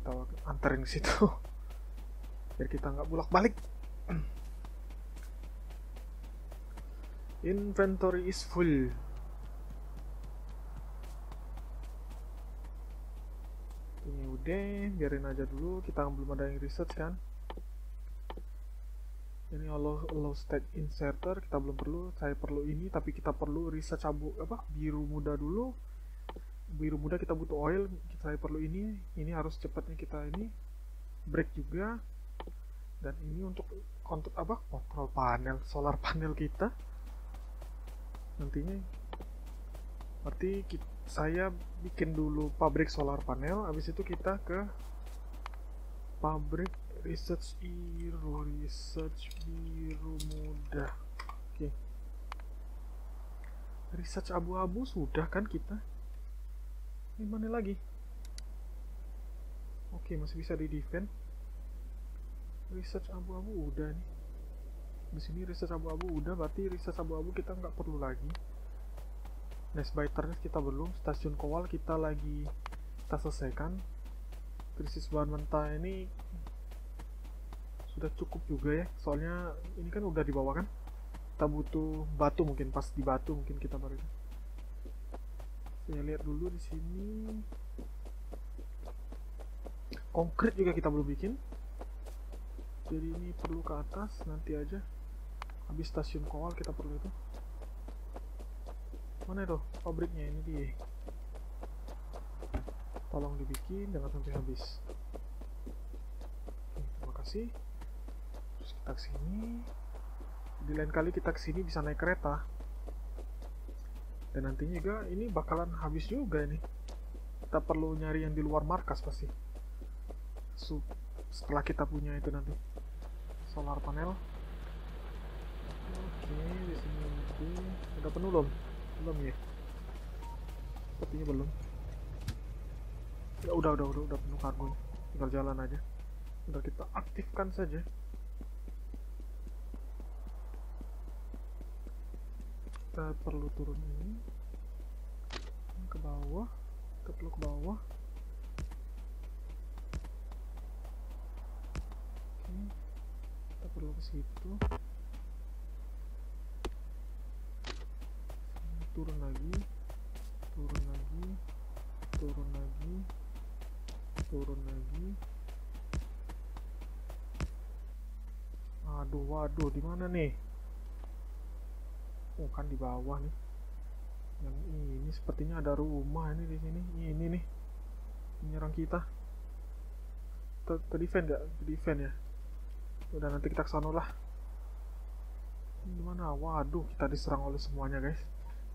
tuh kita anterin ke situ biar kita nggak bolak-balik. Inventory is full. Ini udah, biarin aja dulu, kita belum ada yang research kan. Ini low stack inserter kita belum perlu. Saya perlu ini, tapi kita perlu research abu apa biru muda dulu. Biru muda kita butuh oil, saya perlu ini. Ini harus cepatnya kita ini break juga. Dan ini untuk kontrol apa? Kontrol panel, solar panel kita. Nantinya berarti saya bikin dulu pabrik solar panel, habis itu kita ke pabrik research biru, research biru muda. Oke. Research abu-abu sudah kan kita? Ini mana lagi? Oke, masih bisa di defend. Research abu-abu udah nih. Di sini research abu-abu udah, berarti research abu-abu kita nggak perlu lagi. Nest-biternya kita belum, stasiun kowal kita lagi kita selesaikan. Krisis bahan mentah ini sudah cukup juga ya, soalnya ini kan udah dibawa kan, kita butuh batu, mungkin pas di batu mungkin kita baru. Saya lihat dulu di sini konkret juga kita belum bikin, jadi ini perlu ke atas nanti aja, habis stasiun kowal kita perlu itu. Mana itu pabriknya, ini dia, tolong dibikin jangan sampai habis. Oke, terima kasih. Kita kesini, di lain kali kita kesini bisa naik kereta, dan nantinya juga ini bakalan habis juga ini. Kita perlu nyari yang di luar markas pasti. Setelah kita punya itu nanti solar panel. Oke, di sini nanti udah penuh belum? Belum ya? Sepertinya belum. Ya udah penuh kargo, tinggal jalan aja. Udah kita aktifkan saja. Kita perlu turun ini ke bawah, kita perlu ke bawah. Oke, kita perlu ke situ, turun lagi, turun lagi, turun lagi, turun lagi. Aduh, waduh, di mana nih? Oh kan di bawah nih. Yang ini sepertinya ada rumah ini di sini. Ini nih. Menyerang kita. Terdefend enggak? Terdefend ya. Udah nanti kita kesana lah. Gimana? Waduh, kita diserang oleh semuanya, guys.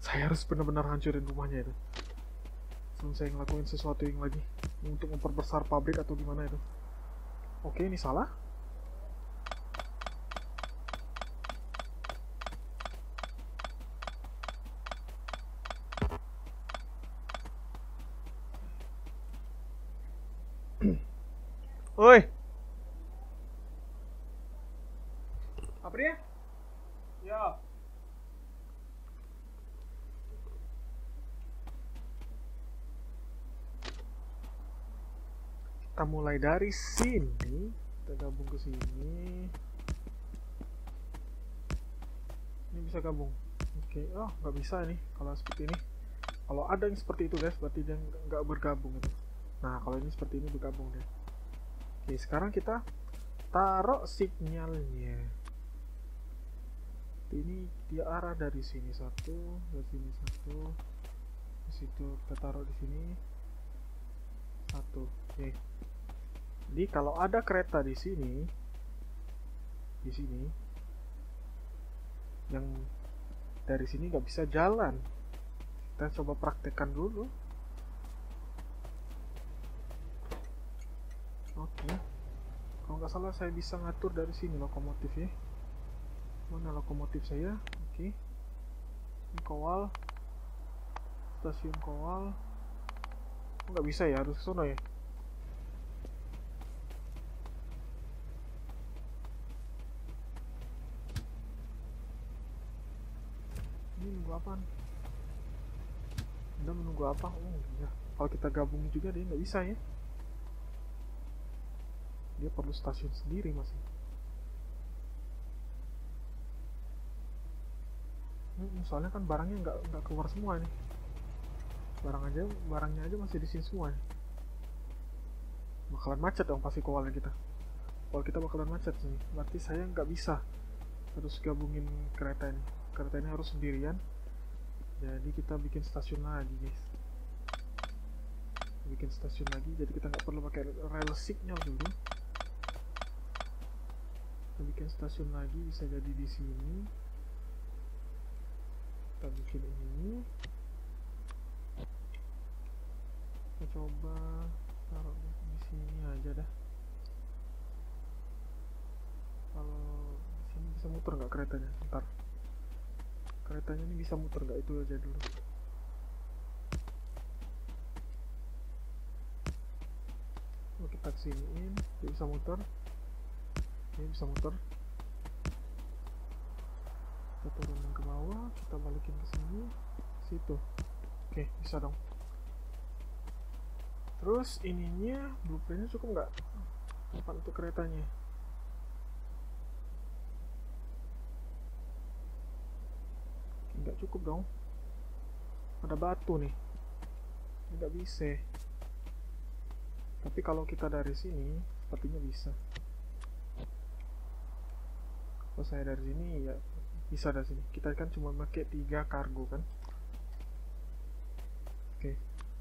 Saya harus benar-benar hancurin rumahnya itu. Selesai ngelakuin sesuatu yang lagi untuk memperbesar pabrik atau gimana itu. Oke, ini salah. Oi. Apa dia? Ya. Kita mulai dari sini, kita gabung ke sini. Ini bisa gabung. Oke, oh nggak bisa nih kalau seperti ini. Kalau ada yang seperti itu guys, berarti dia nggak bergabung itu. Nah, kalau ini seperti ini bergabung deh. Oke, sekarang kita taruh sinyalnya. Ini dia arah dari sini satu, dari sini satu, di situ kita taruh di sini satu. Oke. Jadi kalau ada kereta di sini, yang dari sini nggak bisa jalan. Kita coba praktekkan dulu. Oke, kalau nggak salah saya bisa ngatur dari sini lokomotif ya. Mana lokomotif saya? Oke, ini kowal, stasiun kowal. Oh, nggak bisa ya, harus sono ya. Ini nunggu apaan? Udah menunggu apa? Oh iya, kalau kita gabung juga dia nggak bisa ya. Dia perlu stasiun sendiri masih. Soalnya kan barangnya nggak keluar semua nih. Barangnya aja masih di sini semua nih. Bakalan macet dong pasti kowalnya kita. Kowal kita bakalan macet sini. Berarti saya nggak bisa terus gabungin kereta ini. Kereta ini harus sendirian. Jadi kita bikin stasiun lagi, guys. Bikin stasiun lagi. Jadi kita nggak perlu pakai rel signal dulu. Kita bikin stasiun lagi, bisa jadi di sini. Kita bikin ini. Kita coba taruh di sini aja dah. Kalau di sini bisa muter nggak keretanya? Ntar keretanya ini bisa muter nggak? Itu aja dulu. Lalu kita kesiniin, dia bisa muter. Ini bisa muter. Kita turunin ke bawah, kita balikin ke sini, situ. Oke, bisa dong. Terus ininya blueprintnya cukup nggak? Tempat untuk keretanya. Nggak cukup dong. Ada batu nih. Nggak bisa. Tapi kalau kita dari sini, sepertinya bisa. Kalau saya dari sini, ya. Bisa dari sini. Kita kan cuma pakai 3 kargo kan. Oke,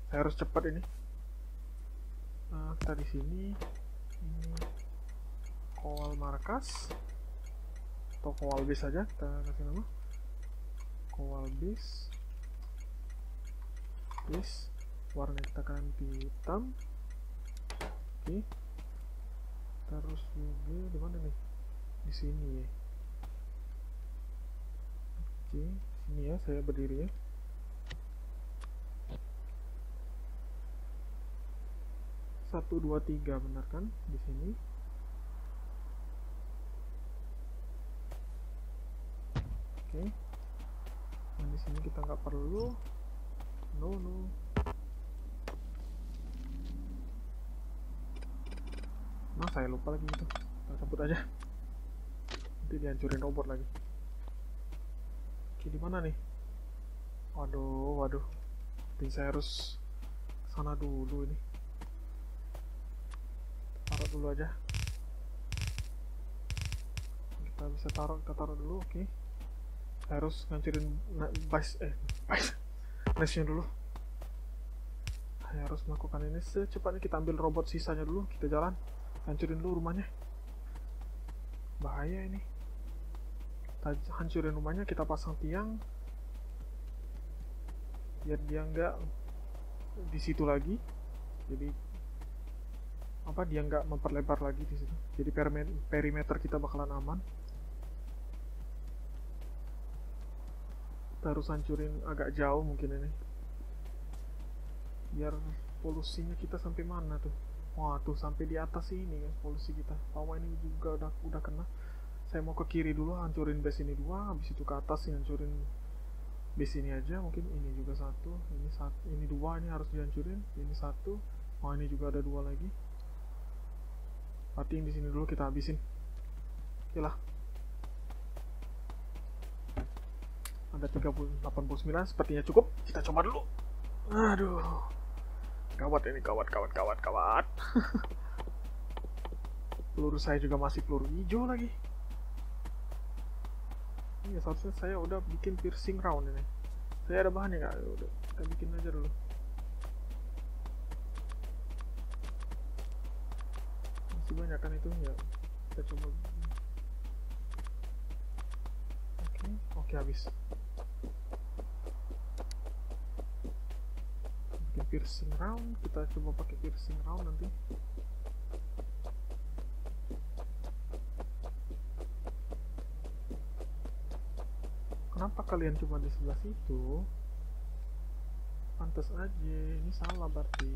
saya harus cepat ini. Kita di sini. Ini kowal markas atau kowal base saja. Kita kasih nama kowal base. Base warna kita ganti hitam. Oke. Terus juga di mana nih? Di sini ya. Oke, sini ya saya berdiri ya. Satu, dua, tiga, benar kan? Di sini. Oke. Nah, di sini kita nggak perlu. No. Nah, saya lupa lagi itu. Kita cabut aja. Nanti dihancurin robot lagi. Di mana nih? Waduh. Nanti saya harus kesana dulu ini. Taruh dulu aja. Kita taruh dulu, oke. Saya harus ngancurin base-nya dulu. Saya harus melakukan ini secepatnya. Kita ambil robot sisanya dulu, kita jalan. Hancurin dulu rumahnya. Bahaya ini. Hancurin rumahnya, kita pasang tiang biar dia nggak di situ lagi, jadi apa dia nggak memperlebar lagi di situ, jadi perimeter kita bakalan aman. Kita harus hancurin agak jauh mungkin ini, biar polusinya kita sampai mana tuh? Wah tuh sampai di atas ini ya polusi kita. Tawa ini juga udah kena. Saya mau ke kiri dulu, hancurin base ini 2, habis itu ke atas hancurin base ini aja, mungkin ini juga 1, ini 2, ini harus dihancurin, ini 1, oh ini juga ada 2 lagi. Matiin di sini dulu, kita habisin. Oke lah. Ada 389, sepertinya cukup. Kita coba dulu. Aduh. Gawat ini, gawat. Peluru saya juga masih peluru hijau lagi. Ya, seharusnya saya udah bikin piercing round ini. Saya ada bahannya nggak? Udah, kita bikin aja dulu. Masih banyak kan itu ya. Kita coba. Oke, habis. Bikin piercing round. Kita coba pakai piercing round nanti. Kenapa kalian cuma di sebelah situ? Pantas aja, ini salah berarti.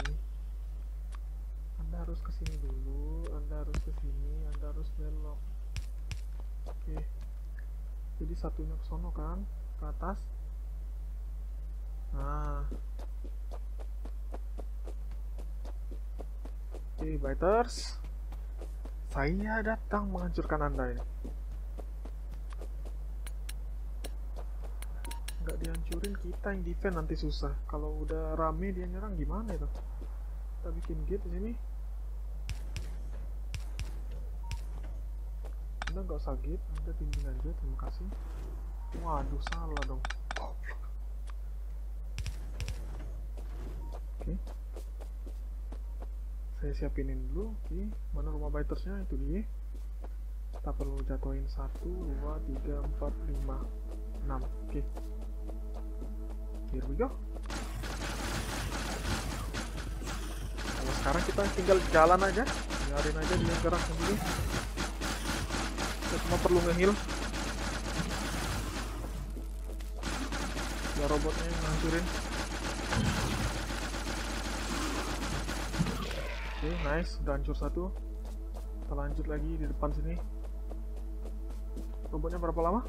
Anda harus kesini dulu, Anda harus kesini, Anda harus belok. Oke. Jadi satunya ke sono kan, ke atas. Nah. Oke, biters. Saya datang menghancurkan Anda ini. Nggak dihancurin, kita yang defend nanti susah. Kalau udah rame dia nyerang gimana itu? Kita bikin gate di sini. Anda nggak usah gate, Anda tinggi aja, terima kasih. Waduh, salah dong. Oke. Saya siapinin dulu. Oke, mana rumah bitersnya? Itu dia. Kita perlu jatuhin 1, 2, 3, 4, 5, 6. Oke, here we go. Kalau sekarang kita tinggal jalan aja, biarin aja dia gerak sendiri. Kita cuma perlu nge-heal ya, robotnya yang ngancurin. Oke, nice, udah hancur satu. Kita lanjut lagi di depan sini. Robotnya berapa lama?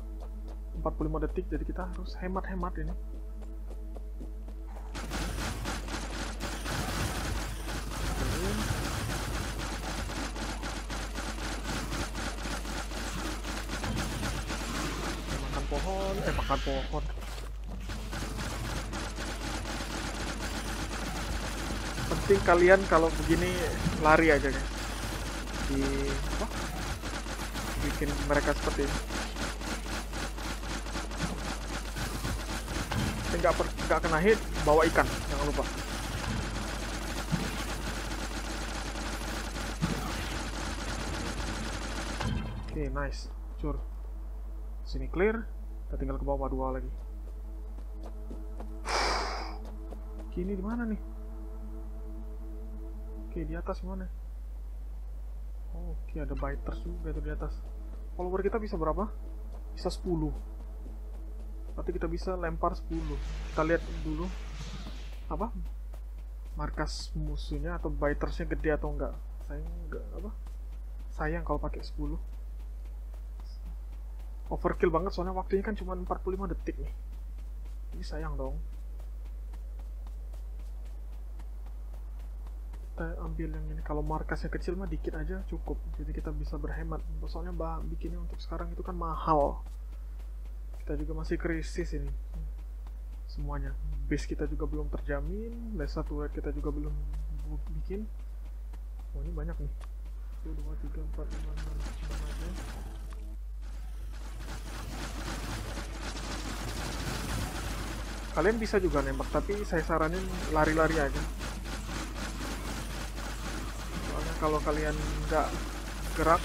45 detik, jadi kita harus hemat-hemat ini. Makan pohon, makan pohon. Penting kalian kalau begini lari aja guys. Di apa? Bikin mereka seperti ini. Nggak kena hit, bawa ikan, jangan lupa. Oke, nice, cur. Sini clear, kita tinggal ke bawah 2 lagi. Kini di mana nih? Oke, di atas mana? Oh, oke, ada biters juga itu di atas. Follower kita bisa berapa? Bisa 10. Berarti kita bisa lempar 10. Kita lihat dulu apa markas musuhnya atau bitersnya gede atau enggak. Sayang enggak apa? Sayang kalau pakai 10. Overkill banget soalnya waktunya kan cuma 45 detik nih. Ini sayang dong. Kita ambil yang ini, kalau markasnya kecil mah dikit aja cukup, jadi kita bisa berhemat. Soalnya bahan bikinnya untuk sekarang itu kan mahal. Kita juga masih krisis ini semuanya, base kita juga belum terjamin, base satu kita juga belum bikin. Oh, ini banyak nih, 1, 2, 3, 4, 5, 6, 7, 8. Kalian bisa juga nembak, tapi saya saranin lari-lari aja. Soalnya kalau kalian nggak gerak,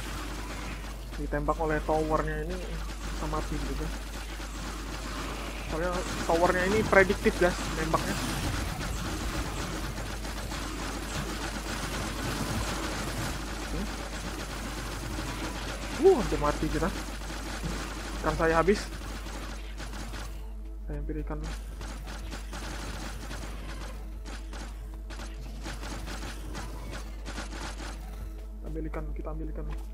ditembak oleh towernya ini sama tim juga. Soalnya towernya ini prediktif guys, nembaknya. Udah mati kita. Ikan saya habis. Saya ambil ikan dulu. Kita ambil ikan. Oke. Gawat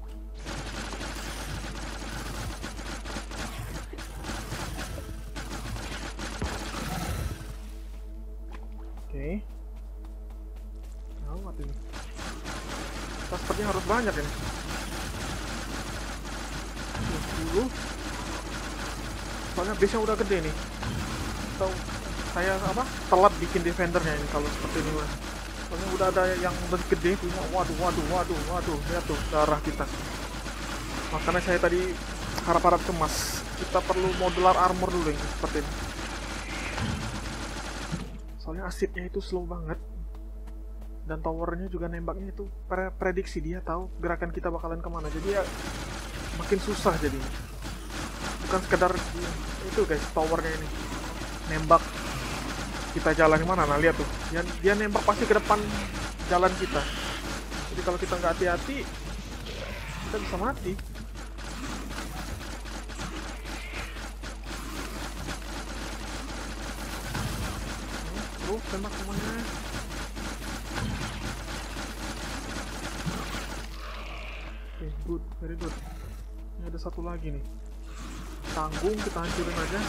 ini. Transportnya harus banyak ini. 10. Soalnya base-nya udah gede nih. Atau saya apa? Telat bikin defendernya ini kalau seperti ini. Soalnya udah ada yang gede punya. Waduh, lihat tuh darah kita. Makanya saya tadi harap-harap kemas. Kita perlu modular armor dulu ini, seperti ini. Soalnya asidnya itu slow banget. Dan towernya juga nembaknya itu prediksi, dia tahu gerakan kita bakalan kemana. Jadi ya makin susah jadinya. Bukan sekedar itu guys, towernya ini nembak kita jalan kemana? Nah lihat tuh, dia nembak pasti ke depan jalan kita. Jadi kalau kita nggak hati-hati, kita bisa mati. Terus tembak semuanya. Oke, good, very good. Ini ada satu lagi nih. Tanggung, kita hancurin aja.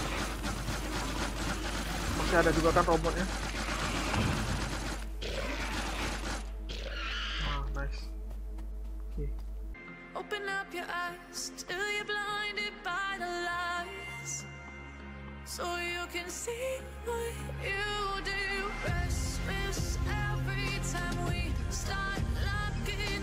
Ada juga kan robotnya. Nah, nice. Oke. Open up your eyes till you're blinded by the lies, so you can see what you do. Restless every time we start looking.